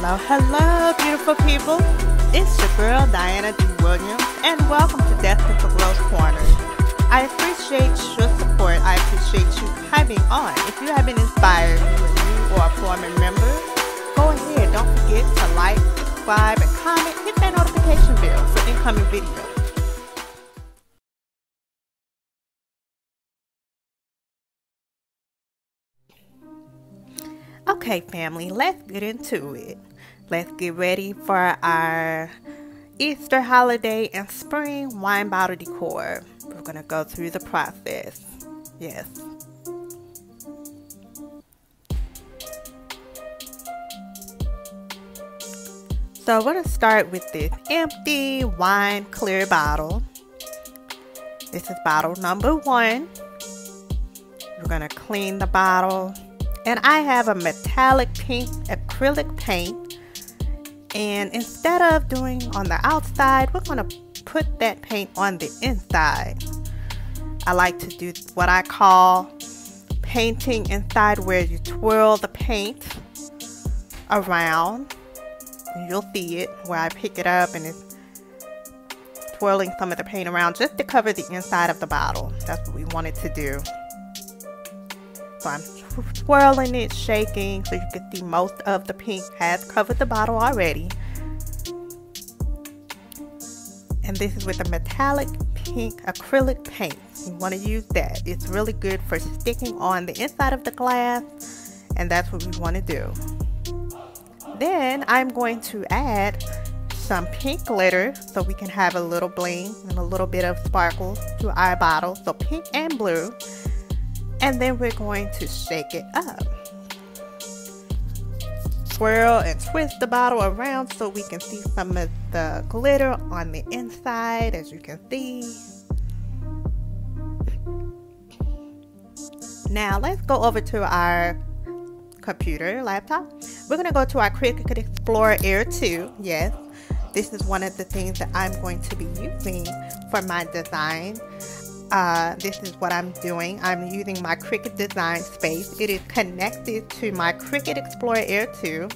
Hello, hello, beautiful people. It's your girl, Diana D. Williams, and welcome to Destined 4 Growth Corner. I appreciate your support. I appreciate you coming on. If you have been inspired, with you or a former member, go ahead. Don't forget to like, subscribe, and comment. Hit that notification bell for incoming videos. Okay, family, let's get into it. Let's get ready for our Easter holiday and spring wine bottle decor. We're gonna go through the process. Yes. So we're gonna start with this empty wine clear bottle. This is bottle number 1. We're gonna clean the bottle. And I have a metallic pink acrylic paint, and instead of doing on the outside, we're going to put that paint on the inside. I like to do what I call painting inside, where you twirl the paint around. You'll see it where I pick it up and it's twirling some of the paint around just to cover the inside of the bottle. That's what we wanted to do. So I'm twirling it, shaking, so you can see most of the pink has covered the bottle already. And this is with a metallic pink acrylic paint. You want to use that. It's really good for sticking on the inside of the glass, and that's what we want to do. Then I'm going to add some pink glitter so we can have a little bling and a little bit of sparkles to our bottle. So pink and blue. And then we're going to shake it up. Swirl and twist the bottle around so we can see some of the glitter on the inside, as you can see. Now let's go over to our computer, laptop. We're gonna go to our Cricut Explorer Air 2, yes. This is one of the things that I'm going to be using for my design. This is what I'm doing. I'm using my Cricut Design Space. It is connected to my Cricut Explorer Air 2.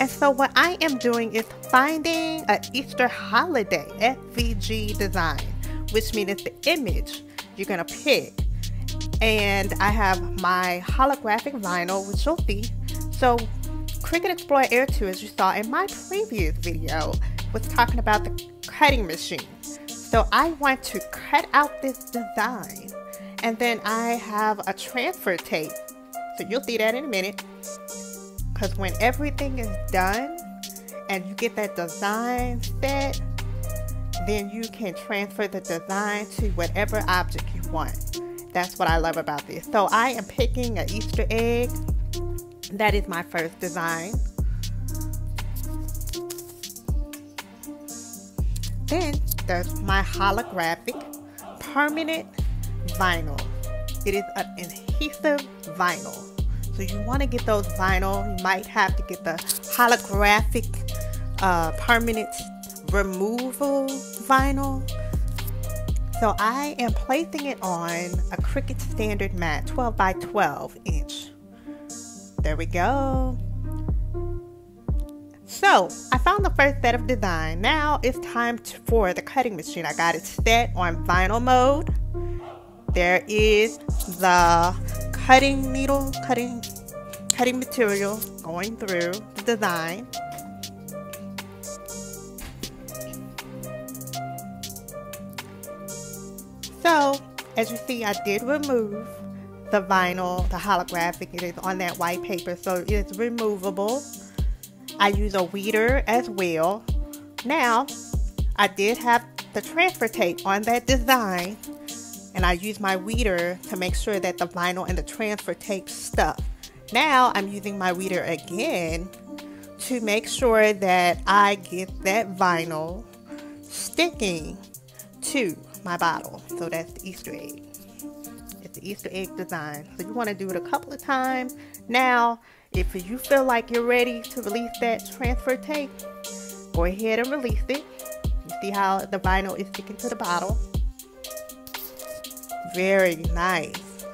And so what I am doing is finding an Easter holiday SVG design, which means it's the image you're going to pick. And I have my holographic vinyl, which you'll see. So Cricut Explorer Air 2, as you saw in my previous video, was talking about the cutting machine. So I want to cut out this design, and then I have a transfer tape. So you'll see that in a minute, because when everything is done and you get that design set, then you can transfer the design to whatever object you want. That's what I love about this. So I am picking an Easter egg. That is my first design. Then there's my holographic permanent vinyl. It is an adhesive vinyl. So you want to get those vinyl. You might have to get the holographic permanent removal vinyl. So I am placing it on a Cricut standard mat, 12 by 12 inch. There we go. So I found the first set of design. Now it's time for the cutting machine. I got it set on vinyl mode. There is the cutting needle, cutting material going through the design. So as you see, I did remove the vinyl, the holographic. It is on that white paper, so it is removable. I use a weeder as well. Now, I did have the transfer tape on that design, and I use my weeder to make sure that the vinyl and the transfer tape stuck. Now, I'm using my weeder again to make sure that I get that vinyl sticking to my bottle. So that's the Easter egg. It's the Easter egg design. So you want to do it a couple of times. Now, if you feel like you're ready to release that transfer tape, go ahead and release it. You see how the vinyl is sticking to the bottle. Very nice.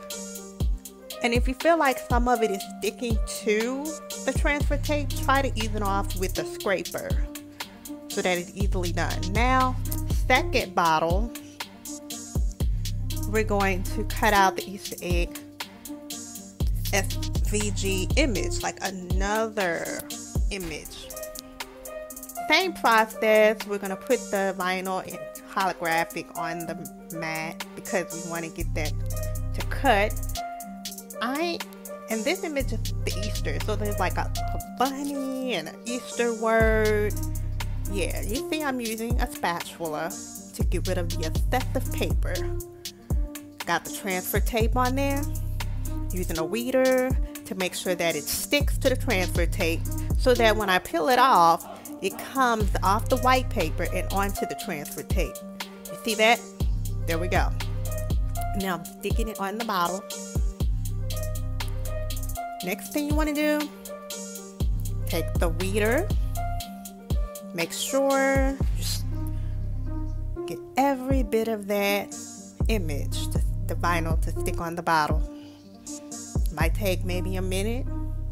And if you feel like some of it is sticking to the transfer tape, try to even off with a scraper so that it's easily done. Now, second bottle, we're going to cut out the Easter egg SVG image, like another image. Same process, we're going to put the vinyl and holographic on the mat because we want to get that to cut. And this image is the Easter, so there's like a bunny and an Easter word. Yeah, you see I'm using a spatula to get rid of the excessive paper. Got the transfer tape on there, using a weeder to make sure that it sticks to the transfer tape so that when I peel it off, it comes off the white paper and onto the transfer tape. You see that? There we go. Now I'm sticking it on the bottle. Next thing you want to do, take the weeder, make sure you get every bit of that image, the vinyl to stick on the bottle. Might take maybe a minute,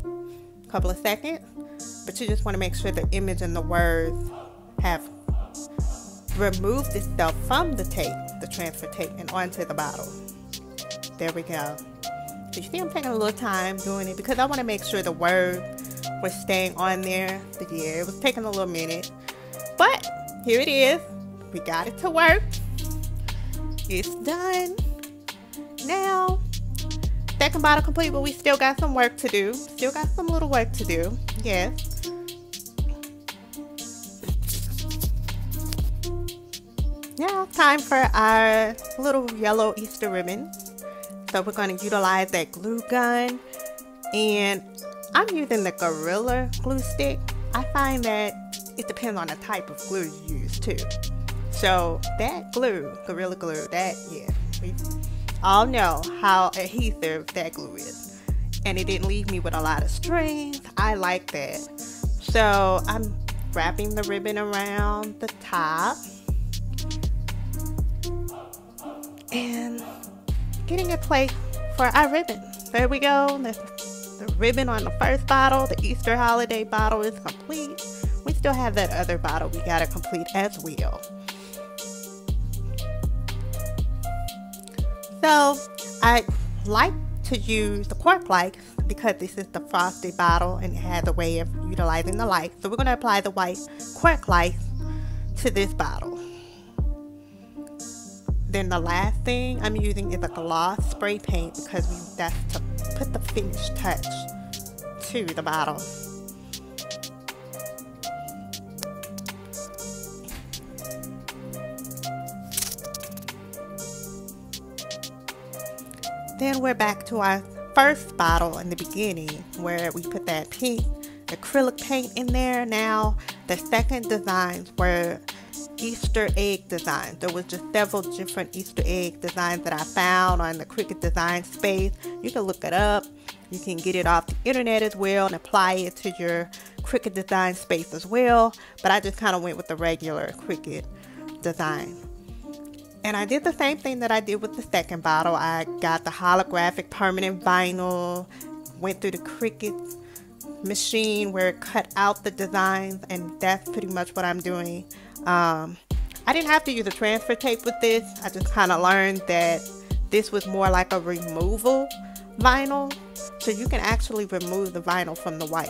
a couple of seconds, but you just want to make sure the image and the words have removed itself from the tape, the transfer tape, and onto the bottle. There we go. You see I'm taking a little time doing it because I want to make sure the words were staying on there. But yeah, it was taking a little minute. But here it is. We got it to work. It's done. Now, second bottle complete, but we still got some work to do. Still got some little work to do. Yes. Now, time for our little yellow Easter ribbon. So we're going to utilize that glue gun, and I'm using the Gorilla Glue Stick. I find that it depends on the type of glue you use too. So that glue, Gorilla Glue, yeah, we all know how adhesive that glue is. And it didn't leave me with a lot of strings. I like that. So I'm wrapping the ribbon around the top. And getting a plate for our ribbon. There we go. The ribbon on the first bottle, the Easter holiday bottle, is complete. We still have that other bottle we gotta complete as well. So I like to use the cork light because this is the frosted bottle and it has a way of utilizing the light. So we're gonna apply the white cork light to this bottle. Then the last thing I'm using is a gloss spray paint because that's to put the finished touch to the bottle. Then we're back to our first bottle in the beginning where we put that pink acrylic paint in there. Now the second designs were Easter egg designs. There was just several different Easter egg designs that I found on the Cricut Design Space. You can look it up. You can get it off the internet as well and apply it to your Cricut Design Space as well. But I just kind of went with the regular Cricut design. And I did the same thing that I did with the second bottle. I got the holographic permanent vinyl, went through the Cricut machine where it cut out the designs, and that's pretty much what I'm doing. I didn't have to use a transfer tape with this. I just kind of learned that this was more like a removal vinyl. So you can actually remove the vinyl from the white.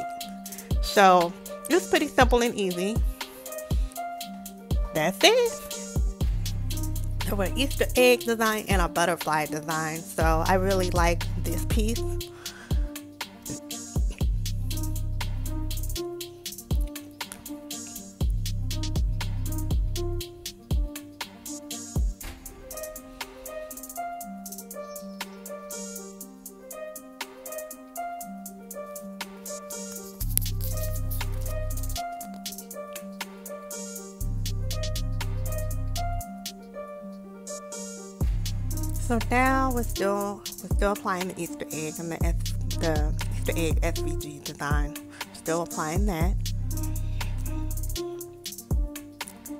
So it was pretty simple and easy. That's it. So an Easter egg design and a butterfly design. So I really like this piece. So now we're still applying the Easter egg and the Easter egg SVG design. Still applying that.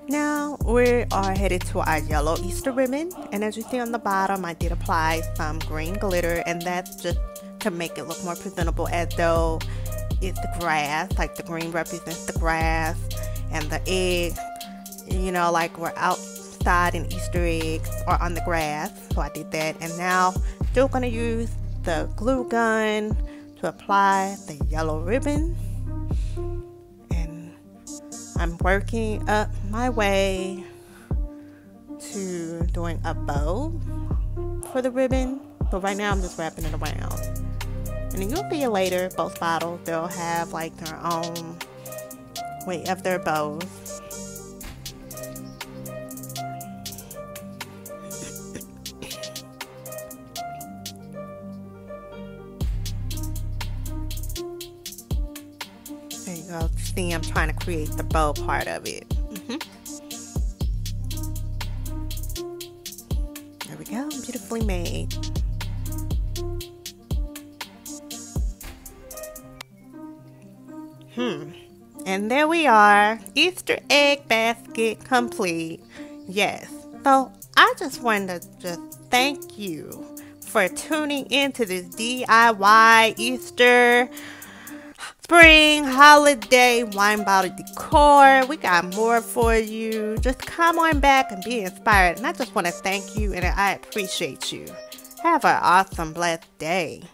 Now we are headed to our yellow Easter ribbon, and as you see on the bottom, I did apply some green glitter, and that's just to make it look more presentable as though get the grass, like the green represents the grass and the eggs, you know, like we're outside and Easter eggs are on the grass. So I did that, and now still gonna use the glue gun to apply the yellow ribbon, and I'm working up my way to doing a bow for the ribbon. But right now I'm just wrapping it around, and then you'll see later both bottles, they'll have like their own way of their bows. There you go. See, I'm trying to create the bow part of it. There we go, beautifully made. And there we are, Easter egg basket complete. Yes, so I just wanted to just thank you for tuning into this DIY Easter spring holiday wine bottle decor. We got more for you. Just come on back and be inspired. And I just want to thank you, and I appreciate you. Have an awesome, blessed day.